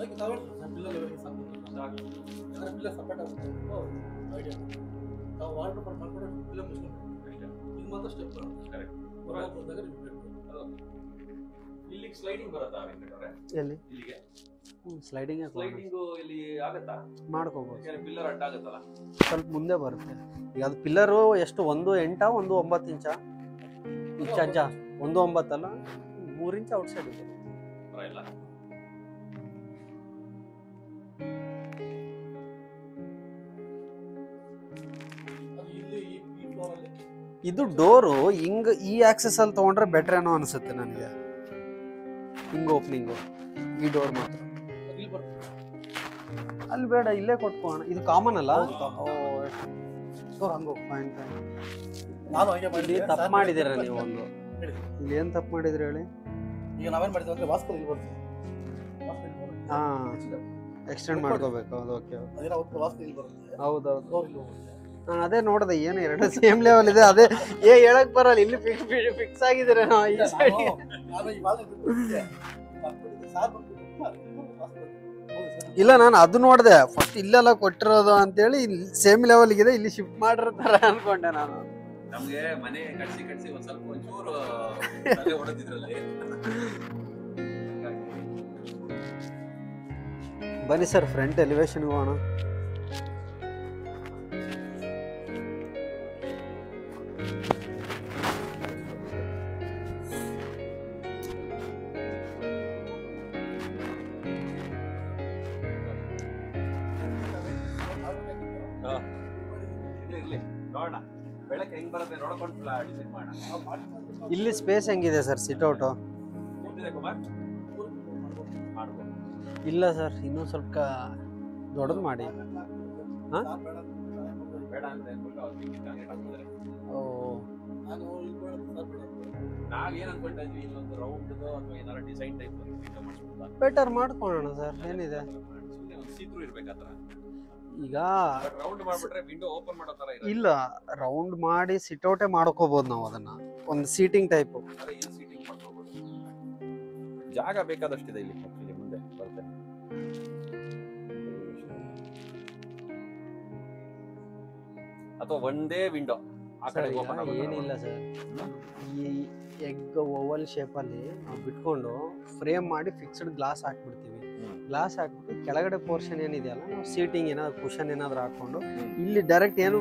ಸ್ಲೈಡಿಂಗ್ ಮಾಡ್ಕೋಬಹುದು, ಪಿಲ್ಲರ್ ಅಡ್ಡ ಆಗುತ್ತಲ್ಲ, ಸ್ವಲ್ಪ ಮುಂದೆ ಬರುತ್ತೆ. ಈಗ ಅದು ಪಿಲ್ಲರು ಎಷ್ಟು, 1 8 1 9 ಇಂಚ ಇಂಚ, 1 9 ಅಲ್ಲ, 3 ಇಂಚ ಔಟ್ ಸೈಡ್ ಇದೆ. ಇದು ಡೋರು ಹಿಂಗ್ ಈ ಆಕ್ಸೆಸ್ ಅಲ್ಲಿ ತಗೊಂಡ್ರೆ ಬೆಟರ್ ಏನೋ ಅನ್ಸುತ್ತೆ ನನಗೆ, ಹಿಂಗ್ ಓಪನಿಂಗು. ಈ ಡೋರ್ ಮಾತ್ರ ಅಲ್ಲಿ ಬೇಡ, ಇಲ್ಲೇ ಕೊಟ್ಕೋಣ. ಇದು ಕಾಮನ್ ಅಲ್ಲ, ತಪ್ಪು ಮಾಡಿದಿರ ನೀವು ಒಂದು. ಇಲ್ಲಿ ಏನ್ ತಪ್ಪು ಮಾಡಿದ್ರಿ ಹೇಳಿ? ಈಗ ನಾವೇನ್ ಮಾಡಿದ್ವಿ ಅಂದ್ರೆ ವಾಸ್ಕೋ ಇಲ್ಲಿ ಬರ್ತದೆ, ಹಾ ಎಕ್ಸ್ಟೆಂಡ್ ಮಾಡ್ಕೋಬೇಕು. ಹೌದೌದು, ನಾನು ಅದೇ ನೋಡಿದೆ, ಏನು 2 ಸೇಮ್ ಲೆವೆಲ್ ಇದೆ. ಅದೇ ಹೇಳಕ್ ಬರಲ್ಲ, ಇಲ್ಲಿ ಫಿಕ್ಸ್ ಆಗಿದ್ದೀರಾ ಈ ಸೈಡ್. ಇಲ್ಲ ನಾನು ಅದು ನೋಡಿದೆ ಫಸ್ಟ್ ಇಲ್ಲೆಲ್ಲ ಕೊಟ್ಟಿರೋದು ಅಂತೇಳಿ ಸೇಮ್ ಲೆವೆಲ್ ಇದೆ ಇಲ್ಲಿ ಶಿಫ್ಟ್ ಮಾಡಿರ್ತಾರ ಅನ್ಕೊಂಡೆ ನಾನು. ನಮ್ಗೆ ಮನೆ ಕಟ್ಸಿ ಕಟ್ಸಿ ಒಂದ್ ಸ್ವಲ್ಪ ಒಂಚೂರು ಹೊಡೆದಿದ್ರಲ್ಲ. ಬನ್ನಿ ಸರ್ ಫ್ರಂಟ್ ಎಲಿವೇಶನ್ ಹೋಗೋಣ. ಇಲ್ಲಿ ಸ್ಪೇಸ್ ಹೆಂಗಿದೆ ಸರ್ ಸಿಟೌಟು? ಇಲ್ಲ ಸರ್ ಇನ್ನೂ ಸ್ವಲ್ಪ ದೊಡ್ಡದು ಮಾಡಿ. ಬೆಟರ್ ಮಾಡ್ಕೊಳ್ಳೋಣ ಸರ್, ಏನಿದೆ ಈಗ ಇಲ್ಲ ರೌಂಡ್ ಮಾಡಿ ಸಿಟೌಟೇ ಮಾಡ್ಕೋಬಹುದು ನಾವು ಅದನ್ನ, ಒಂದು ಸೀಟಿಂಗ್ ಟೈಪ್ ಜಾಗ ಬೇಕಾದಷ್ಟಿದೆ ಇಲ್ಲಿ ಮುಂದೆ ಬರುತ್ತೆ. ಅಥವಾ ಒಂದೇ ವಿಂಡೋ ಆ ಕಡೆ ಓಪನ್ ಆಗೋದು ಏನಿಲ್ಲ ಸರ್. ಈ ಎಗ್ ಓವಲ್ ಶೇಪ್ ಅಲ್ಲಿ ನಾವು ಬಿಟ್ಕೊಂಡು ಫ್ರೇಮ್ ಮಾಡಿ ಫಿಕ್ಸ್ಡ್ ಗ್ಲಾಸ್ ಹಾಕ್ಬಿಡ್ತೀವಿ. ಗ್ಲಾಸ್ ಹಾಕ್ಬಿಟ್ಟು ಕೆಳಗಡೆ ಪೋರ್ಷನ್ ಏನಿದೆಯಲ್ಲ ನಾವು ಸೀಟಿಂಗ್ ಏನಾದ್ರು ಕುಷನ್ ಏನಾದ್ರು ಹಾಕೊಂಡು ಇಲ್ಲಿ ಡೈರೆಕ್ಟ್ ಏನು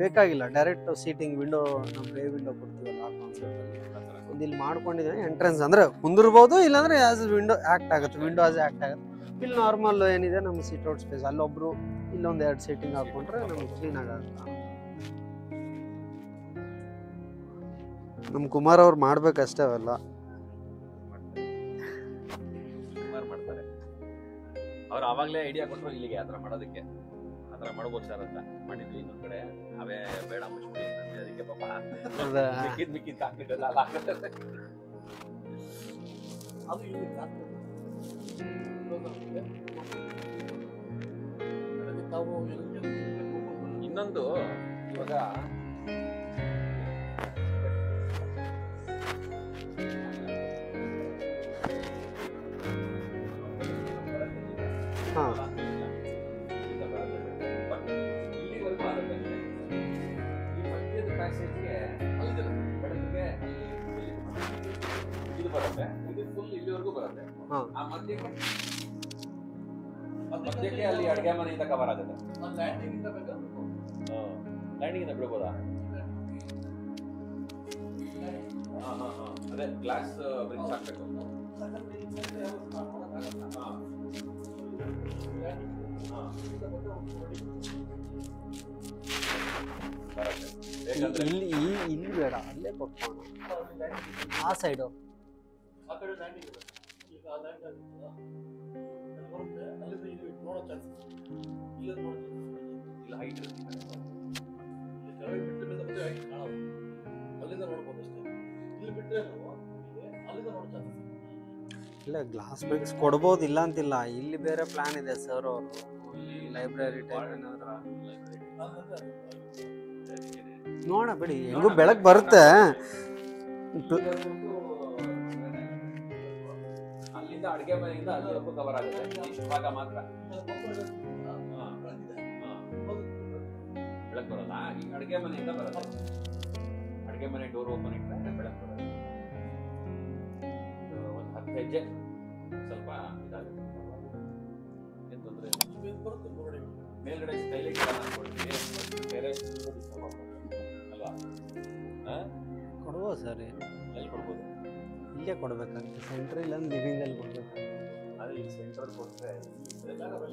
ಬೇಕಾಗಿಲ್ಲ, ಡೈರೆಕ್ಟ್ ಸೀಟಿಂಗ್ ವಿಂಡೋ ನಮ್ಮ ಬೇ ವಿಂಡೋ ಕೊಡ್ತೀವಲ್ಲ ಆ ಕಾನ್ಸೆಪ್ಟಲ್ಲಿ ಒಂದು ಇಲ್ಲಿ ಮಾಡ್ಕೊಂಡಿದ್ದೀವಿ. ಎಂಟ್ರೆನ್ಸ್ ಅಂದರೆ ಕುಂದಿರ್ಬೋದು, ಇಲ್ಲಾಂದ್ರೆ ಆಸ್ ವಿಂಡೋ ಆ್ಯಕ್ಟ್ ಆಗುತ್ತೆ, ವಿಂಡೋ ಆಸ್ ಆ್ಯಕ್ಟ್ ಆಗುತ್ತೆ. ಇಲ್ಲಿ ನಾರ್ಮಲ್ ಏನಿದೆ ನಮ್ಮ ಸಿಟೌಟ್ ಸ್ಪೇಸ್, ಅಲ್ಲೊಬ್ರು ಇಲ್ಲೊಂದು ಎರಡು ಸೀಟಿಂಗ್ ಹಾಕೊಂಡ್ರೆ ನಮ್ಗೆ ಕ್ಲೀನ್ ಆಗುತ್ತೆ. ನಮ್ಮ ಕುಮಾರ್ ಅವ್ರು ಮಾಡ್ಬೇಕಷ್ಟೇ ಅವೆಲ್ಲ. ಅವ್ರು ಆವಾಗಲೇ ಐಡಿಯಾ ಕೊಟ್ಟರು ಇಲ್ಲಿಗೆ ಆ ಥರ ಮಾಡೋದಕ್ಕೆ, ಆ ಥರ ಮಾಡ್ಬೋದು ಸರ್ ಅಂತ ಮಾಡಿದ್ವಿ. ಇನ್ನೊಂದು ಕಡೆ ಅವೇ ಬೇಡ ಮುಚ್ಚಿಬಿಡಿ ಅದಕ್ಕೆ ಪಾಪ ಮಿಕ್ಕಿದ್ ಮಿಕ್ಕಿದ್ದು ಹಾಕ್ತಿದ್ದಲ್ಲ ಅದು ಇಲ್ಲಿ ತಾವು. ಇನ್ನೊಂದು ಇವಾಗ ಹಾಂ ಅಲ್ಲಿ ಅಡುಗೆ ಮನೆಯಿಂದ ಕವರ್ ಆಗುತ್ತೆ. ಲೈನಿಂಗಿಂದ ಬಿಡ್ಬೋದಾ? ಅದೇ ಗ್ಲಾಸ್ ಬ್ರಿಕ್ಸ್ ಹಾಕ್ಬೇಕು. ಇಲ್ಲಿ ಬೇಡ ಅಲ್ಲೇ ಕೊಟ್ಕೊಂಡು ಆ ಸೈಡು ಇಲ್ಲ ಗ್ಲಾಸ್ ಬ್ರಿಕ್ಸ್ ಕೊಡ್ಬೋದು, ಇಲ್ಲ ಅಂತಿಲ್ಲ. ಇಲ್ಲಿ ಬೇರೆ ಪ್ಲಾನ್ ಇದೆ ಸರ್ ಅವರು, ಲೈಬ್ರರಿ ಟೈಪ್ ಏನಾದ್ರು ನೋಡ ಬಿಡಿ, ಹೆಂಗೂ ಬೆಳಕು ಬರುತ್ತೆ. ಅಲ್ಲಿಂದ ಅಡುಗೆ ಮನೆಯಿಂದ ಅಲ್ಲಿ ಕವರ್ ಆಗುತ್ತೆ, ಇಷ್ಟು ಭಾಗ ಮಾತ್ರ ಬೆಳಕು ಬರಲ್ಲ. ಈ ಅಡುಗೆ ಮನೆಯಿಂದ ಬರುತ್ತೆ, ಅಡುಗೆ ಮನೆ ಡೋರ್ ಓಪನ್ ಇಟ್ಟರೆ ಬೆಳಕು ಬರುತ್ತೆ. ಹೆಜ್ಜೆ ಸ್ವಲ್ಪ ಇದಾಗುತ್ತೆ, ಏನು ತೊಂದರೆ ಇಲ್ಲ. ಮೇಲ್ಗಡೆ ಸ್ಟೈಲಿಂಗ್ ಅನ್ಕೊಳ್ತೀವಿ ಬೇರೆ ಅಲ್ವಾ? ಕೊಡ್ಬೋದು ಸರ್. ಎಲ್ಲಿ ಕೊಡ್ಬೋದು? ಇಲ್ಲೇ ಕೊಡ್ಬೇಕಂತ ಸೆಂಟ್ರ್, ಇಲ್ಲ ಲಿವಿಂಗಲ್ಲಿ ಕೊಡ್ಬೇಕಂತ. ಅದೇ ಇಲ್ಲಿ ಸೆಂಟ್ರಲ್ಲಿ ಕೊಟ್ಟರೆ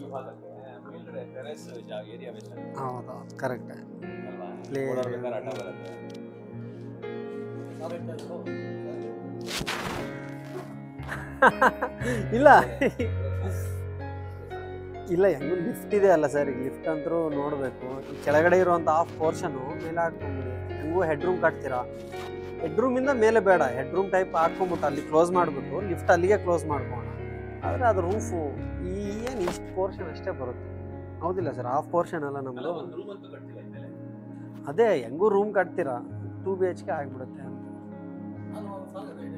ಈ ಭಾಗಕ್ಕೆ ಮೇಲ್ಗಡೆ ಟೆರೆಸ್ ಏರಿಯಾ ಬೇಕು. ಹೌದು ಕರೆಕ್ಟ್ ಅಲ್ವಾ? ಬೇಕಾದ್ರೆ ಆಟ ಬರುತ್ತೆ. ಇಲ್ಲ ಇಲ್ಲ ಹೆಂಗೂ ಲಿಫ್ಟ್ ಇದೆ ಅಲ್ಲ ಸರ್, ಈಗ ಲಿಫ್ಟ್ ಅಂತೂ ನೋಡಬೇಕು. ಕೆಳಗಡೆ ಇರುವಂಥ ಹಾಫ್ ಪೋರ್ಷನು ಮೇಲೆ ಹಾಕ್ಕೊಂಬಿಡಿ, ಹೆಂಗೂ ಹೆಡ್ರೂಮ್ ಕಟ್ತೀರಾ. ಹೆಡ್ರೂಮಿಂದ ಮೇಲೆ ಬೇಡ, ಹೆಡ್ರೂಮ್ ಟೈಪ್ ಹಾಕ್ಕೊಂಬಿಟ್ಟು ಅಲ್ಲಿ ಕ್ಲೋಸ್ ಮಾಡಿಬಿಟ್ಟು ಲಿಫ್ಟ್ ಅಲ್ಲಿಗೆ ಕ್ಲೋಸ್ ಮಾಡ್ಕೋಣ. ಆದರೆ ಅದು ರೂಫು ಈ ಏನು ಇಷ್ಟು ಪೋರ್ಷನ್ ಅಷ್ಟೇ ಬರುತ್ತೆ, ಹೌದಿಲ್ಲ ಸರ್? ಹಾಫ್ ಪೋರ್ಷನ್ ಅಲ್ಲ ನಮ್ಮದು. ಅದೇ ಹೆಂಗೂ ರೂಮ್ ಕಟ್ತೀರಾ 2 BHK ಆಗಿಬಿಡುತ್ತೆ.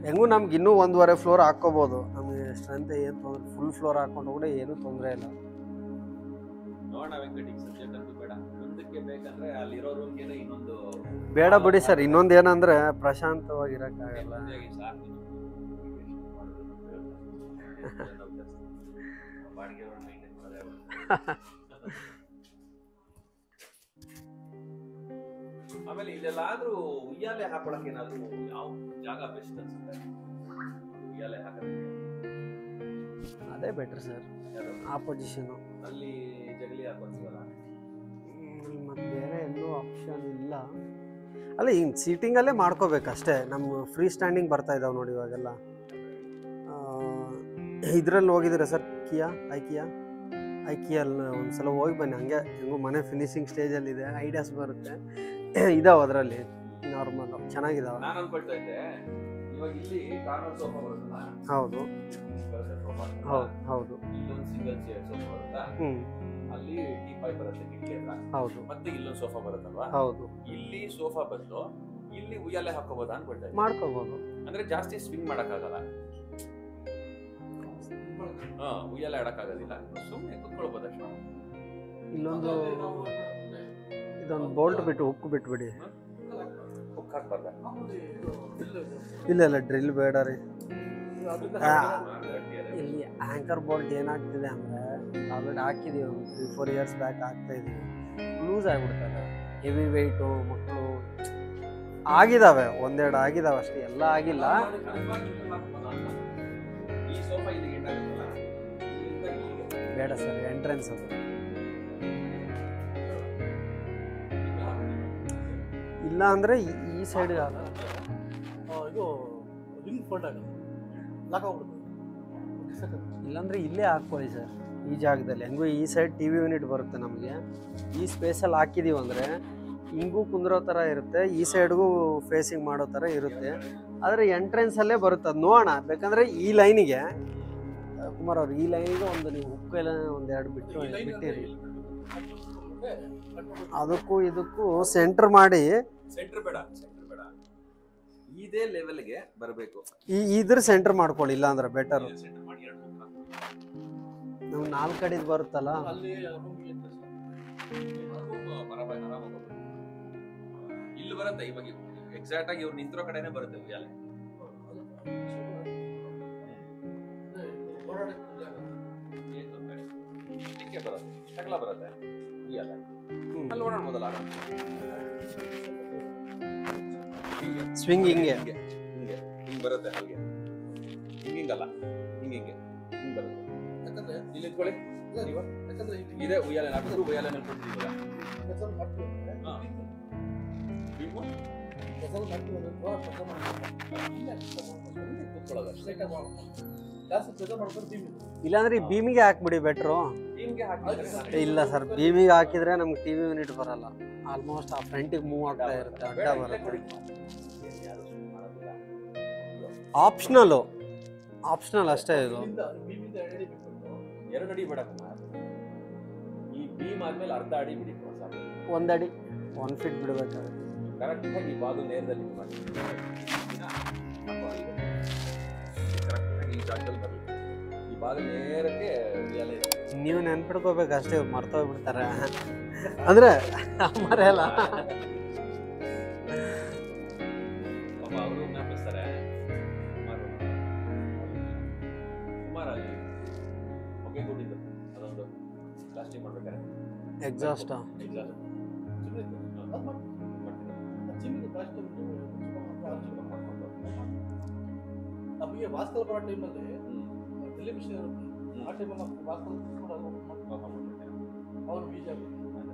ಹೆಂಗೂ ನಮ್ಗೆ ಇನ್ನೂ 1.5 ಫ್ಲೋರ್ ಹಾಕ್ಕೋಬೋದು, ನಮಗೆ ಸ್ಟ್ರೆಂತ್ ಏನು ತೊಂದರೆ ಫುಲ್ ಫ್ಲೋರ್ ಹಾಕೊಂಡು ಕೂಡ ಏನು ತೊಂದರೆ ಇಲ್ಲ. ಬೇಡ ಬಿಡಿ ಸರ್. ಇನ್ನೊಂದು ಏನಂದ್ರೆ ಪ್ರಶಾಂತವಾಗಿರಕ್ಕಾಗಲ್ಲ. ಆಮೇಲೆ ಇಲ್ಲೆಲ್ಲಾದ್ರೂ ಉಯ್ಯಾಲೆ ಹಾಕೊಳಕ್ಕೆ ಏನಾದ್ರೂ ಯಾವ ಜಾಗ ಬೆಸ್ಟ್ ಅನ್ಸುತ್ತೆ? ಉಯ್ಯಾಲೆ ಹಾಕೋದಕ್ಕೆ ಅದೇ ಬೆಟರ್ ಸರ್. ಆಪೋಸಿಷನ್ ಅಲ್ಲಿ ಜಗಲಿ ಹಾಕೋತೀವಲ್ಲ, ಮತ್ತೆ ಬೇರೆ ಎಲ್ಲೂ ಆಪ್ಷನ್ ಇಲ್ಲ. ಅಲ್ಲ ಈಗ ಸೀಟಿಂಗಲ್ಲೇ ಮಾಡ್ಕೋಬೇಕಷ್ಟೇ. ನಮ್ಮ ಫ್ರೀ ಸ್ಟ್ಯಾಂಡಿಂಗ್ ಬರ್ತಾ ಇದಾವೆ ನೋಡಿ ಇವಾಗೆಲ್ಲ. ಇದರಲ್ಲಿ ಹೋಗಿದ್ದೀರಾ ಸರ್? ಕಿಯಾ ಐಕಿಯಾ ಐಕಿಯಲ್ಲಿ ಒಂದು ಸಲ ಹೋಗಿ ಬನ್ನಿ. ಹಂಗೆ ಹೆಂಗೂ ಮನೆ ಫಿನಿಶಿಂಗ್ ಸ್ಟೇಜಲ್ಲಿದೆ, ಐಡಿಯಾಸ್ ಬರುತ್ತೆ. ಇದಾವೆ ಅದರಲ್ಲಿ ನಾರ್ಮಲ್ ಚೆನ್ನಾಗಿದಾವೆ. ಹೌದು ಹೌದು ಹೌದು ಹೌದು ಇಲ್ಲಿ ಸೋಫಾ ಬದಲು ಇಲ್ಲಿ ಉಯ್ಯಾಲೆ ಹಾಕೋಬೋದಾ ಅನ್ಕೊಳ್ತಾ ಮಾಡ್ಕೋಬಹುದು. ಅಂದ್ರೆ ಜಾಸ್ತಿ ಸ್ವಿಂಗ್ ಮಾಡಕ್ಕಾಗಲ್ಲ, ಉಯ್ಯಾಲೆ ಆಡಕ್ಕಾಗೋದಿಲ್ಲ, ಸುಮ್ಮನೆ ಕುತ್ಕೊಳ್ಬೋದು ಅಷ್ಟೇ. ಇಲ್ಲೊಂದು ಇದೊಂದು ಬೋಲ್ಟ್ ಬಿಟ್ಟು ಹುಕ್ ಬಿಟ್ಬಿಡಿ. ಹುಕ್ ಹಾಕ್ಬಾರ್ದ? ಇಲ್ಲ ಇಲ್ಲ, ಡ್ರಿಲ್ ಬೇಡ ರೀ. ಇಲ್ಲಿ ಆ್ಯಂಕರ್ ಬೋಲ್ಟ್ ಏನಾಗ್ತಿದೆ ಅಂದರೆ ಆಲ್ರೆಡಿ ಹಾಕಿದ್ದೀವಿ, ಒಂದು 3-4 years ಬ್ಯಾಕ್ ಹಾಕ್ತಾ ಇದ್ದೀವಿ. ಲೂಸ್ ಆಗಿಬಿಡ್ತಾರೆ, ಹೆವಿ ವೆಯ್ಟು. ಮಕ್ಕಳು ಆಗಿದ್ದಾವೆ, ಒಂದೆರಡು ಆಗಿದ್ದಾವೆ ಅಷ್ಟೇ, ಎಲ್ಲ ಆಗಿಲ್ಲ. ಬೇಡ ಸರ್, ಎಂಟ್ರೆನ್ಸ್ ಅದು. ಇಲ್ಲ ಅಂದರೆ ಈ ಸೈಡ್ ಇದು ಲಿಂಕ್ ಫೋಲ್ಡ್ ಆಗಿ ಲಾಕ್ ಆಗ್ಬಿಡುತ್ತೆ. ಇಲ್ಲಾಂದರೆ ಇಲ್ಲೇ ಹಾಕ್ಕೊಳ್ಳಿ ಸರ್, ಈ ಜಾಗದಲ್ಲಿ. ಹೆಂಗೂ ಈ ಸೈಡ್ ಟಿ ವಿ ಯೂನಿಟ್ ಬರುತ್ತೆ ನಮಗೆ. ಈ ಸ್ಪೇಸಲ್ಲಿ ಹಾಕಿದ್ದೀವಿ ಅಂದರೆ ಹಿಂಗೂ ಕುಂದಿರೋ ಥರ ಇರುತ್ತೆ, ಈ ಸೈಡ್ಗೂ ಫೇಸಿಂಗ್ ಮಾಡೋ ಥರ ಇರುತ್ತೆ. ಆದರೆ ಎಂಟ್ರೆನ್ಸಲ್ಲೇ ಬರುತ್ತೆ ಅದು. ನೋಡೋಣ ಬೇಕಂದರೆ ಈ ಲೈನಿಗೆ ಕುಮಾರ್ ಅವ್ರು, ಈ ಲೈನಿಗೆ ಒಂದು ನೀವು ಹುಕ್ ಎಲ್ಲ ಒಂದೆರಡು ಬಿಟ್ಟಿರಿ. ಅದಕ್ಕೂ ಇದಕ್ಕೂ ಸೆಂಟರ್ ಮಾಡಿ. ಸೆಂಟರ್ ಬೇಡ, ಸೆಂಟರ್ ಬೇಡ, ಇದೇ ಲೆವೆಲ್ಗೆ ಬರಬೇಕು. ಈ ಇದ್ರ ಸೆಂಟರ್ ಮಾಡ್ಕೊಳ್ಳಿ, ಇಲ್ಲ ಅಂದ್ರೆ ಬೆಟರ್. ನಾವು 4 ಕಡೆದು ಬರುತ್ತಲ್ಲ, ಇಲ್ಲಿ ಬರುತ್ತೆ. ಇವಾಗ ಎಕ್ಸಾಕ್ಟ್ ಆಗಿ ಇವ್ರು ನಿಂತಿರೋ ಕಡೆನೇ ಬರುತ್ತೆ ಉಯ್ಯಾಲೆ. ಬರಲ್ಲ ಬರುತ್ತೆ ಉಯ್ಯಾಲೆ. ಅಲ್ಲಿ ಓಡಾಡ್ಬೋದಲ್ಲ, ಸ್ವಿಂಗ್ ಹಿಂಗೆ ಹಿಂಗೆ ಹಿಂಗೆ ಬರುತ್ತೆ. ಹಾಗೆ ಹಿಂಗಿಂಗಲ್ಲ, ಹಿಂಗೆ ಹಿಂಗೆ ಬರುತ್ತೆ. ಯಾಕಂದ್ರೆ ಇಲ್ಲಿ ನಿಂತ್ಕೊಳ್ಳಿ, ಯಾಕಂದ್ರೆ ಇದೇ ಉಯ್ಯಾಲೆ. ನಾಲ್ಕು ಉಯ್ಯಾಲೆ ನಿಂತ್ಕೊಂಡಿದ್ದೀವಲ್ಲ, ಇಲ್ಲಾಂದ್ರೆ ಈ ಬೀಮಿಗೆ ಹಾಕ್ಬಿಡಿ ಬೆಟ್ರು. ಇಲ್ಲ ಸರ್, ಬೀಮಿಗೆ ಹಾಕಿದ್ರೆ ನಮ್ಗೆ ಟಿವಿ ಯೂನಿಟ್ ಬರಲ್ಲ. ಆಲ್ಮೋಸ್ಟ್ ಆ ಫ್ರಂಟಿಗೆ ಮೂವ್ ಆಗ್ತಾ ಇರುತ್ತೆ, ಅಡ್ಡ ಬರುತ್ತೆ. ಆಪ್ಷನಲ್ಲು, ಆಪ್ಷನಲ್ ಅಷ್ಟೇ ಇದು. ಒಂದಡಿ 1 feet ಬಿಡಬೇಕಾಗುತ್ತೆ. ಕರೆಕ್ಟಾಗಿ ಬಾದು ನೇರದಲ್ಲಿ ಮಾಡಿ, ಕರೆಕ್ಟಾಗಿ ಈ ಜಾಗದಲ್ಲಿ ಬರಬೇಕು. ಈ ಬಾದು ನೇರಕ್ಕೆ ನೀವು ನೆನ್ಪಿಡ್ಕೋಬೇಕು ಅಷ್ಟೇ, ಮರ್ತೋಗ್ಬಿಡ್ತಾರೆ. ಅಂದರೆ ಮರೆಯಲ್ಲ ಅವರು, ಜ್ಞಾಪಿಸ್ತಾರೆ. ಸುಮಾರು ಅಲ್ಲಿ ಹೊಗೆ ಕೊಟ್ಟಿದ್ದು, ಅದೊಂದು ಪ್ಲಾಸ್ಟಿಕ್ ಮಾಡ್ಬೇಕಾರೆ ಎಕ್ಸಾಸ್ಟ್ ನಮಗೆ ವಾಸ್ತವ ಬರೋ ಟೈಮಲ್ಲಿ ಟೆಲಿವಿಷನ್ ಇರುತ್ತೆ. ಆ ಟೈಮಲ್ಲಿ ವಾಸ್ತವ ಅವ್ರು ಬೀಜ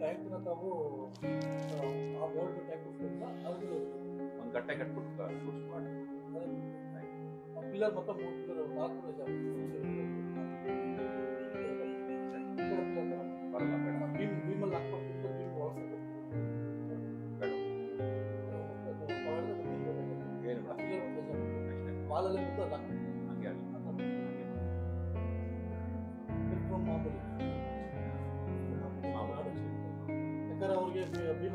ಟ್ಯಾಂಕ್ನ ತಾವು ಆ ಬೋರ್ಡ್ ಟ್ಯಾಂಕ್ ಅದು ಒಂದು ಗಟ್ಟೆ ಕಟ್ಬಿಟ್ಟು ಶೂಸ್ ಮಾಡಿ ಪಿಲ್ಲರ್ ಮತ್ತು 3 ಪಿಲ್ಲರ್ 4 ಪಿಲ್ಲರ್ ಭೀಮ್